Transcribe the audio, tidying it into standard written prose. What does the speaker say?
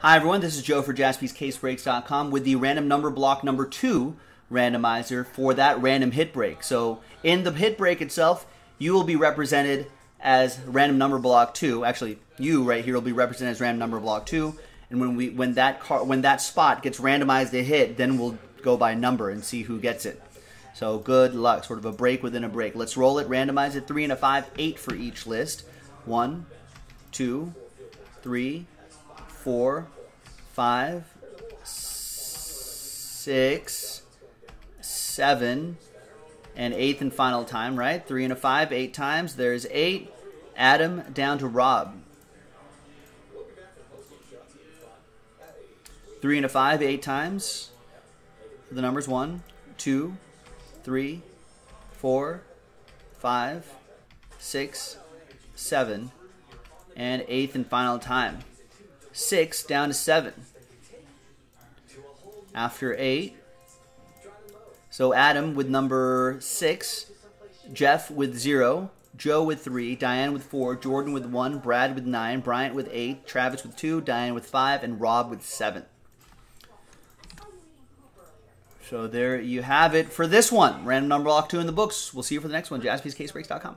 Hi everyone, this is Joe for JaspysCaseBreaks.com with the random number block number 2 randomizer for that random hit break. So in the hit break itself, you will be represented as random number block 2. Actually, you right here will be represented as random number block 2. And when that spot gets randomized to hit, then we'll go by number and see who gets it. So good luck, sort of a break within a break. Let's roll it, randomize it, 3 and a 5, 8 for each list. 1, 2, 3, 4, 5, 6, 7, and 8th and final time, right? 3 and a 5, 8 times. There's 8. Adam down to Rob. 3 and a 5, 8 times. The numbers 1, 2, 3, 4, 5, 6, 7, and 8th and final time. 6 down to 7 after 8. So Adam with number 6, Jeff with 0, Joe with 3, Diane with 4, Jordan with 1, Brad with 9, Bryant with 8, Travis with 2, Diane with 5, and Rob with 7. So there you have it for this one. Random number block 2 in the books. We'll see you for the next one. JaspysCaseBreaks.com.